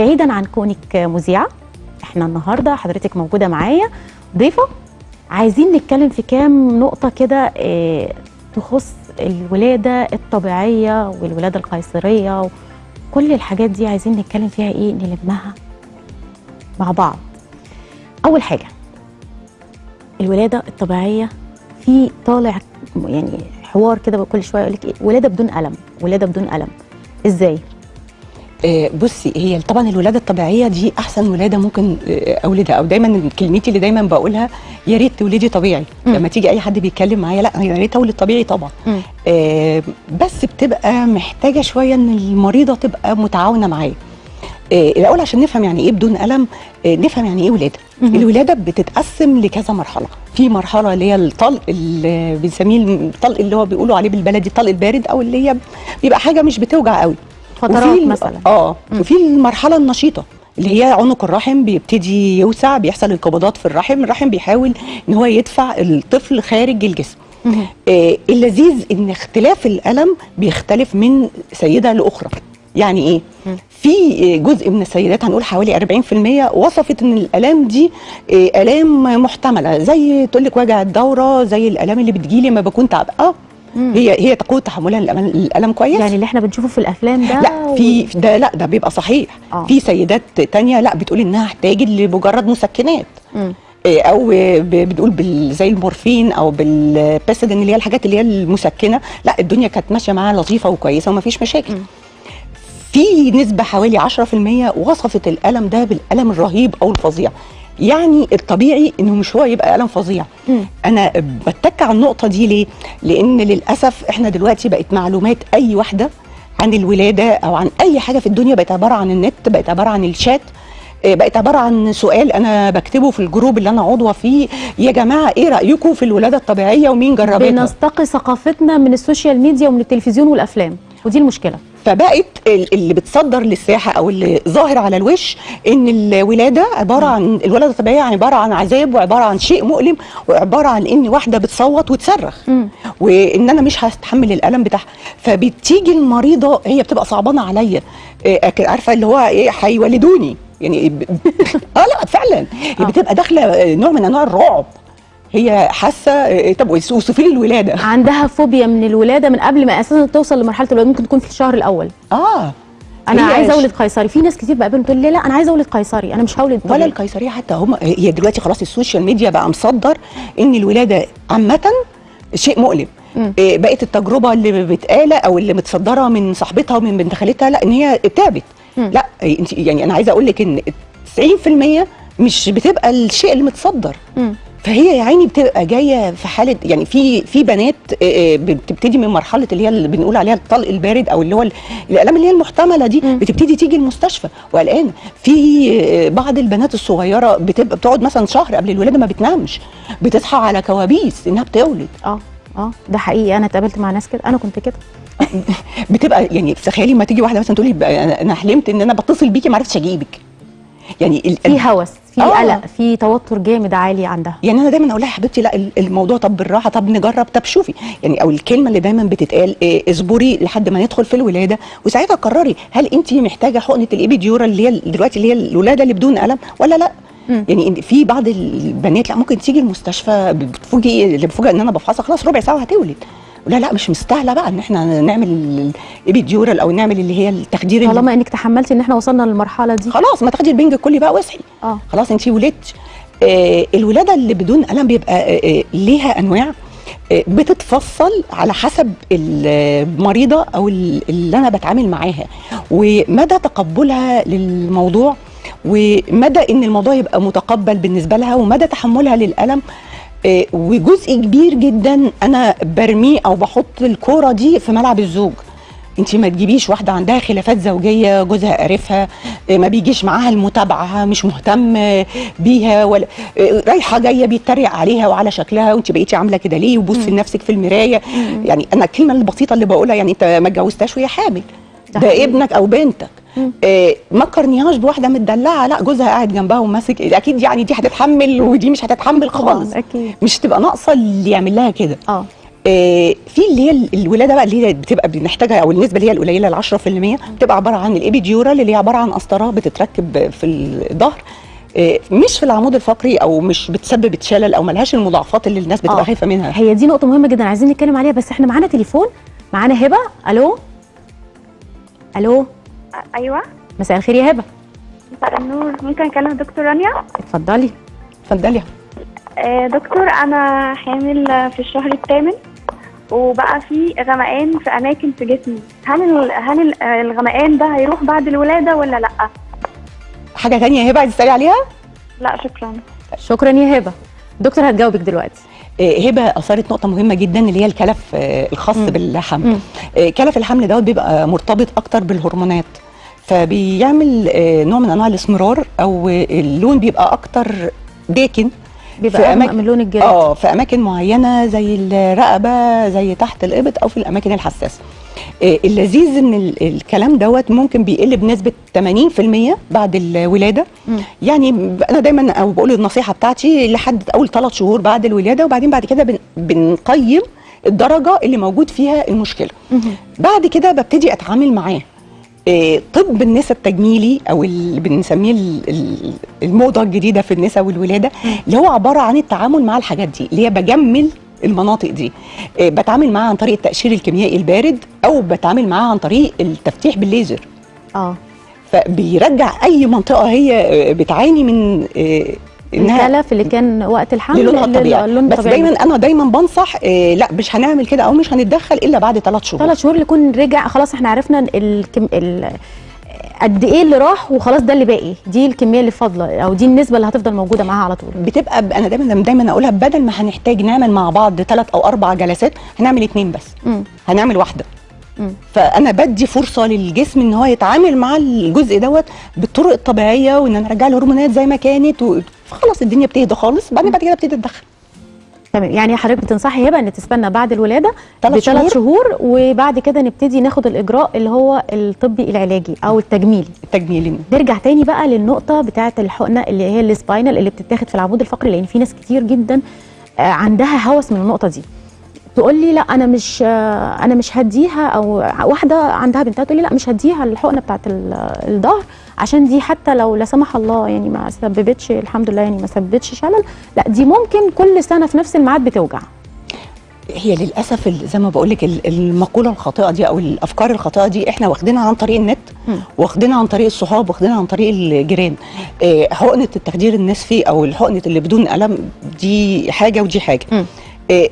بعيدا عن كونك مذيعه، احنا النهارده حضرتك موجوده معايا ضيفه، عايزين نتكلم في كام نقطه كده تخص الولاده الطبيعيه والولاده القيصريه وكل الحاجات دي، عايزين نتكلم فيها ايه، نلمها مع بعض. اول حاجه الولاده الطبيعيه، في طالع يعني حوار كده كل شويه يقول لك إيه؟ ولاده بدون الم، ولاده بدون الم ازاي؟ بصي، هي طبعا الولاده الطبيعيه دي احسن ولاده ممكن اولدها، او دايما كلمتي اللي دايما بقولها يا ريت تولدي طبيعي. لما تيجي اي حد بيتكلم معايا لا يا ريت اولد طبيعي طبعا، بس بتبقى محتاجه شويه ان المريضه تبقى متعاونه معايا. الاول عشان نفهم يعني ايه بدون الم، نفهم يعني ايه ولاده. الولاده بتتقسم لكذا مرحله، في مرحله اللي هي الطلق اللي بنسميه الطلق اللي هو بيقولوا عليه بالبلدي الطلق البارد، او اللي هي بيبقى حاجه مش بتوجع قوي، فترات مثلا. وفي المرحله النشيطه اللي هي عنق الرحم بيبتدي يوسع، بيحصل انقباضات في الرحم، الرحم بيحاول ان هو يدفع الطفل خارج الجسم. اللذيذ ان اختلاف الالم بيختلف من سيده لاخرى. يعني ايه؟ في جزء من السيدات هنقول حوالي 40% وصفت ان الالام دي الام محتمله، زي تقول لك وجع الدوره، زي الالام اللي بتجي لي ما بكون تعبانه. هي تقود تحملها الالم كويس، يعني اللي احنا بنشوفه في الافلام ده لا في ده، لا ده بيبقى صحيح. في سيدات تانية لا بتقول انها احتاجت لمجرد مسكنات، او بتقول زي المورفين او بالبيسيدين اللي هي الحاجات اللي هي المسكنه، لا الدنيا كانت ماشيه معاها لطيفه وكويسه وما فيش مشاكل. في نسبه حوالي 10% وصفت الالم ده بالالم الرهيب او الفظيع. يعني الطبيعي انه مش هو يبقى الم فظيع. انا بتك على النقطه دي ليه؟ لان للاسف احنا دلوقتي بقت معلومات اي واحده عن الولاده او عن اي حاجه في الدنيا بقت عباره عن النت، بقت عباره عن الشات، بقت عباره عن سؤال انا بكتبه في الجروب اللي انا عضوه فيه، يا جماعه ايه رايكم في الولاده الطبيعيه ومين جربتها؟ بنستقي ثقافتنا من السوشيال ميديا ومن التلفزيون والافلام، ودي المشكله. فبقت اللي بتصدر للساحه او اللي ظاهر على الوش ان الولاده عباره عن الولاده الطبيعيه، عباره عن عذاب وعباره عن شيء مؤلم وعباره عن ان واحده بتصوت وتصرخ وان انا مش هستحمل الالم بتاعها. فبتيجي المريضه هي بتبقى صعبانه عليا، عارفه اللي هو ايه، هيولدوني يعني لا فعلا بتبقى داخله نوع من انواع الرعب، هي حاسه. طب وصفي لي الولاده، عندها فوبيا من الولاده من قبل ما اساسا توصل لمرحله الولاده، ممكن تكون في الشهر الاول. انا عايزه اولد قيصري. في ناس كتير بقابلهم تقول لي لا انا عايزه اولد قيصري، انا مش هولد ولا القيصريه حتى. هي دلوقتي خلاص السوشيال ميديا بقى مصدر ان الولاده عامه شيء مؤلم. بقت التجربه اللي بتقاله او اللي متصدره من صاحبتها ومن بنت خالتها لا ان هي تعبت. لا انت يعني انا عايزه اقول لك ان 90% مش بتبقى الشيء اللي متصدر. فهي يا عيني بتبقى جايه في حاله، يعني في بنات بتبتدي من مرحله اللي هي اللي بنقول عليها الطلق البارد، او اللي هو الالام اللي هي المحتمله دي، بتبتدي تيجي المستشفى وقلقانه. في بعض البنات الصغيره بتبقى بتقعد مثلا شهر قبل الولاده ما بتنامش، بتصحى على كوابيس انها بتولد. ده حقيقي، انا اتقابلت مع ناس كده، انا كنت كده. بتبقى يعني تخيلي ما تيجي واحده مثلا تقول لي انا حلمت ان انا بتصل بيكي ما عرفتش اجيبك، يعني في هوس، في قلق، في توتر جامد عالي عندها. يعني انا دايما اقول لها يا حبيبتي لا الموضوع طب بالراحه، طب نجرب، طب شوفي يعني، او الكلمه اللي دايما بتتقال اصبري لحد ما ندخل في الولاده، وساعتها قرري هل انت محتاجه حقنه الابيديورا اللي هي دلوقتي اللي هي الولاده اللي بدون الم ولا لا. يعني في بعض البنات لا ممكن تيجي المستشفى بتفوجئ ان انا بفحصها خلاص ربع ساعه وهتولد، لا مش مستاهله بقى ان احنا نعمل الابيديورال او نعمل اللي هي التخدير، طالما انك تحملتي ان احنا وصلنا للمرحله دي خلاص ما تاخدي البنج الكلي بقى واصحي. خلاص انت ولدتي. الولاده اللي بدون الم بيبقى ليها انواع، بتتفصل على حسب المريضه او اللي انا بتعامل معاها ومدى تقبلها للموضوع، ومدى ان الموضوع يبقى متقبل بالنسبه لها، ومدى تحملها للالم. وجزء كبير جدا انا برميه او بحط الكوره دي في ملعب الزوج. انت ما تجيبيش واحده عندها خلافات زوجيه، جوزها قرفها، ما بيجيش معاها المتابعه، مش مهتم بيها، ولا رايحه جايه بيتريق عليها وعلى شكلها وانت بقيتي عامله كده ليه، وبصي لنفسك في المرايه. يعني انا الكلمه البسيطه اللي بقولها يعني انت ما اتجوزتهاش وهي حامل، ده ابنك او بنتك. ما تقارنيهاش بواحده متدلعه لا جوزها قاعد جنبها وماسك اكيد، يعني دي هتتحمل ودي مش هتتحمل خالص، مش تبقى ناقصه اللي يعمل لها كده. في اللي هي الولاده بقى اللي هي بتبقى بنحتاجها، او النسبه اللي هي القليله ال 10% بتبقى عباره عن الابيديورال اللي هي عباره عن قسطره بتتركب في الظهر، مش في العمود الفقري، او مش بتسبب شلل او ملهاش المضاعفات اللي الناس بتبقى خايفه منها. هي دي نقطه مهمه جدا عايزين نتكلم عليها، بس احنا معانا تليفون، معانا هبه. الو الو، ايوه مساء الخير يا هبه. مساء النور، ممكن اكلم دكتور رانيا؟ اتفضلي اتفضلي. دكتور انا حامل في الشهر الثامن، وبقى في غمقان في اماكن في جسمي، هل الغمقان ده هيروح بعد الولاده ولا لا؟ حاجه ثانيه يا هبه عايزه تسالي عليها؟ لا شكرا. شكرا يا هبه. دكتور هتجاوبك دلوقتي. هبه اثارت نقطه مهمه جدا اللي هي الكلف الخاص بالحمل. كلف الحمل دوت بيبقى مرتبط اكتر بالهرمونات، فبيعمل نوع من انواع الاسمرار، او اللون بيبقى اكتر داكن، بيبقى أغمق من لون الجلد في اماكن معينه زي الرقبه، زي تحت الابط، او في الاماكن الحساسه. اللذيذ من الكلام دوت ممكن بيقل بنسبه 80% بعد الولاده. يعني انا دايما او بقول النصيحه بتاعتي لحد اول 3 شهور بعد الولاده، وبعدين بعد كده بنقيم الدرجه اللي موجود فيها المشكله. بعد كده ببتدي اتعامل معاه. طب النسا التجميلي، او اللي بنسميه الموضه الجديده في النسا والولاده، اللي هو عباره عن التعامل مع الحاجات دي، اللي هي بجمل المناطق دي، بتعامل معاها عن طريق التقشير الكيميائي البارد، او بتعامل معاها عن طريق التفتيح بالليزر. فبيرجع اي منطقه هي بتعاني من الكلف اللي كان وقت الحمل للونها الطبيعي. بس دايما انا دايما بنصح لا مش هنعمل كده، او مش هنتدخل الا بعد 3 شهور. 3 شهور اللي يكون رجع خلاص، احنا عرفنا قد ايه اللي راح، وخلاص ده اللي باقي، دي الكميه اللي فاضله، او دي النسبه اللي هتفضل موجوده معاها على طول. بتبقى انا دايما اقولها، بدل ما هنحتاج نعمل مع بعض 3 أو 4 جلسات، هنعمل 2 بس. هنعمل 1. فانا بدي فرصه للجسم ان هو يتعامل مع الجزء دوت بالطرق الطبيعيه، وان انا ارجع الهرمونات زي ما كانت، وخلاص الدنيا بتهدى خالص. بعدين بعد كده ابتدي اتدخل. تمام، يعني حضرتك بتنصحي هبه ان تستنى بعد الولاده ب3 شهور، وبعد كده نبتدي ناخد الاجراء اللي هو الطبي العلاجي او التجميلي. نرجع تاني بقى للنقطه بتاعه الحقنه اللي هي السباينال اللي بتتاخد في العمود الفقري، لان في ناس كتير جدا عندها هوس من النقطه دي. تقول لي لا انا مش هديها، او واحده عندها بنتها تقول لي لا مش هديها الحقنه بتاعت الظهر، عشان دي حتى لو لا سمح الله يعني ما سببتش، الحمد لله يعني ما سببتش شلل، لا دي ممكن كل سنه في نفس الميعاد بتوجع. هي للاسف زي ما بقول لك المقوله الخاطئه دي، او الافكار الخاطئه دي احنا واخدينها عن طريق النت، واخدينها عن طريق الصحاب، واخدينها عن طريق الجيران. حقنه التخدير النسفي او الحقنه اللي بدون الم دي حاجه ودي حاجه.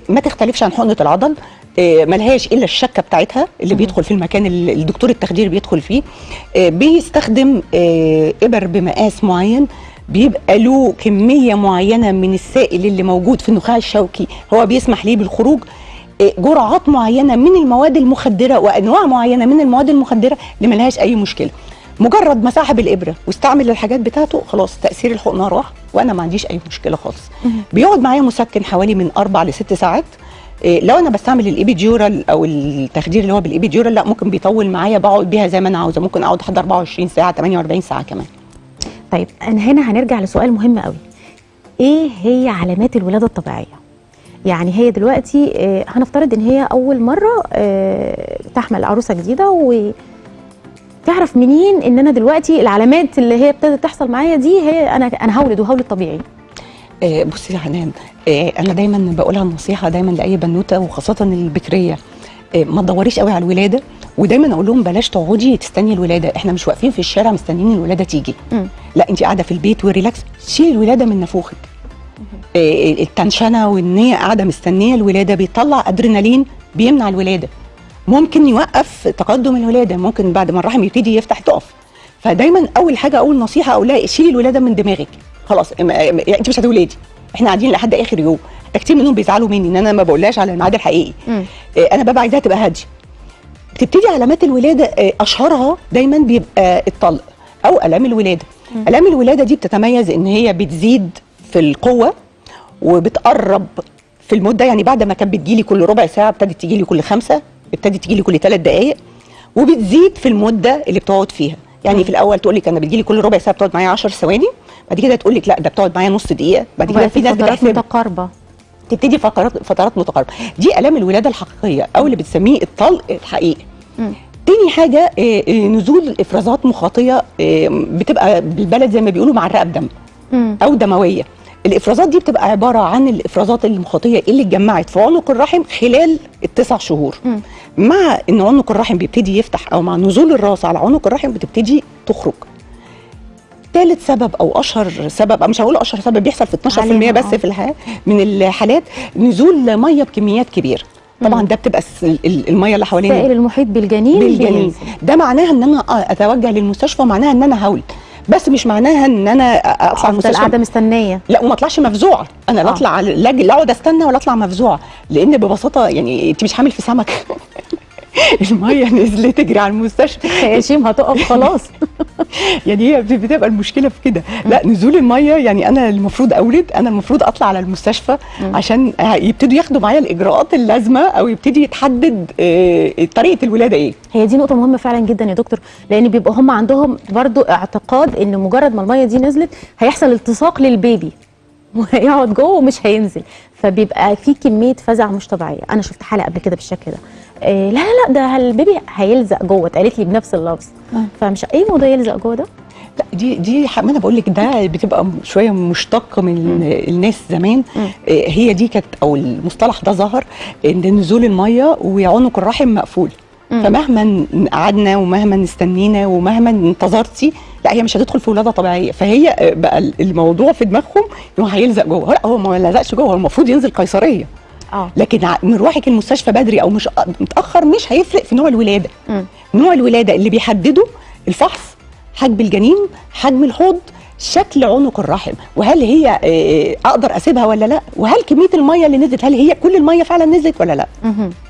ما تختلفش عن حقنه العضل، ملهاش الا الشكه بتاعتها اللي بيدخل في المكان اللي الدكتور التخدير بيدخل فيه. بيستخدم ابر بمقاس معين، بيبقى له كميه معينه من السائل اللي موجود في النخاع الشوكي هو بيسمح ليه بالخروج. جرعات معينه من المواد المخدره، وانواع معينه من المواد المخدره اللي ملهاش اي مشكله. مجرد ما سحب الابره واستعمل الحاجات بتاعته، خلاص تاثير الحقنه راح، وانا ما عنديش اي مشكله خالص. بيقعد معايا مسكن حوالي من 4 ل6 ساعات. لو انا بستعمل الابيديورال او التخدير اللي هو بالابيديورال، لا ممكن بيطول معايا، بقعد بيها زي ما انا عاوزه، ممكن اقعد لحد 24 ساعه 48 ساعه كمان. طيب انا هنا هنرجع لسؤال مهم قوي، ايه هي علامات الولاده الطبيعيه؟ يعني هي دلوقتي هنفترض ان هي اول مره تحمل عروسه جديده، و تعرف منين ان انا دلوقتي العلامات اللي هي ابتدت تحصل معايا دي هي انا هولد وهولد طبيعي؟ بصي يا حنان، انا دايما بقولها النصيحه دايما لاي بنوته، وخاصه البكريه، ما تدوريش قوي على الولاده، ودايما اقول لهم بلاش تقعدي تستني الولاده، احنا مش واقفين في الشارع مستنيين الولاده تيجي. لا انت قاعده في البيت وريلاكس، شيل الولاده من نافوخك. التنشنه وان هي قاعده مستنيه الولاده بيطلع ادرينالين بيمنع الولاده، ممكن يوقف تقدم الولاده، ممكن بعد ما الرحم يبتدي يفتح تقف. فدايما اول حاجه، اول نصيحه اقولها، شيلي الولاده من دماغك، خلاص انت مش هتولدي، احنا قاعدين لحد اخر يوم. حتى كتير منهم بيزعلوا مني ان انا ما بقولهاش على الميعاد الحقيقي. انا ببقى عايزاها تبقى هاديه. بتبتدي علامات الولاده، اشهرها دايما بيبقى الطلق او الام الولاده. الام الولاده دي بتتميز ان هي بتزيد في القوه، وبتقرب في المده، يعني بعد ما كانت بتجيلي كل ربع ساعه ابتدت تجيلي كل 5، ابتدت تجيلي كل 3 دقائق، وبتزيد في المده اللي بتقعد فيها. يعني في الاول تقول لك انا بتجيلي كل ربع ساعه بتقعد معايا 10 ثواني، بعد كده تقول لك لا ده بتقعد معايا نص دقيقه، بعد كده في ناس بتحسب متقاربه. تبتدي فترات متقاربه. دي الام الولاده الحقيقيه او اللي بتسميه الطلق الحقيقي. تاني حاجه نزول افرازات مخاطيه بتبقى بالبلد زي ما بيقولوا معرقه بدم او دمويه. الافرازات دي بتبقى عباره عن الافرازات المخاطيه اللي اتجمعت في عنق الرحم خلال ال9 شهور. مع ان عنق الرحم بيبتدي يفتح او مع نزول الراس على عنق الرحم بتبتدي تخرج. ثالث سبب او اشهر سبب، مش هقول اشهر سبب، بيحصل في 12% بس في الحالة من الحالات، نزول ميه بكميات كبيره. طبعا ده بتبقى الميه اللي حوالين سائل المحيط بالجنين. ده معناها ان انا اتوجه للمستشفى، معناها ان انا هولد، بس مش معناها ان انا اقطع المستشفى قاعده مستنيه، لا، وما اطلعش مفزوعه. انا لا اطلع لا اقعد استنى ولا اطلع مفزوعه، لان ببساطه يعني انت مش حامل في سمك. الميه نزلت تجري على المستشفى، خياشيم هتقف خلاص. يعني هي بتبقى المشكله في كده، لا نزول الميه، يعني انا المفروض اولد، انا المفروض اطلع على المستشفى عشان يبتدوا ياخدوا معايا الاجراءات اللازمه، او يبتدي يتحدد طريقه الولاده ايه. هي دي نقطه مهمه فعلا جدا يا دكتور، لان بيبقى هم عندهم برضو اعتقاد ان مجرد ما الميه دي نزلت هيحصل التصاق للبيبي وهيقعد جوه ومش هينزل، فبيبقى في كميه فزع مش طبيعيه. انا شفت حلقه قبل كده بالشكل ده، لا لا لا ده البيبي هيلزق جوه، اتقالت لي بنفس اللفظ. فمش ايه موضوع يلزق جوه ده؟ لا دي ما انا بقول لك ده بتبقى شويه مشتقه من الناس زمان. هي دي كانت، او المصطلح ده ظهر ان نزول الميه وعنق الرحم مقفول، فمهما قعدنا ومهما استنينا ومهما انتظرتي، لا هي مش هتدخل في ولاده طبيعيه. فهي بقى الموضوع في دماغهم انه هيلزق جوه، لا هو ما لزقش جوه، هو المفروض ينزل قيصريه. لكن مروحك المستشفى بدري او مش متاخر مش هيفرق في نوع الولاده. نوع الولاده اللي بيحدده الفحص، حجم الجنين، حجم الحوض، شكل عنق الرحم، وهل هي اقدر اسيبها ولا لا، وهل كميه الميه اللي نزلت هل هي كل الميه فعلا نزلت ولا لا.